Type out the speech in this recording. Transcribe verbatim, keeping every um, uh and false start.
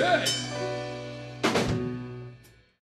Ei!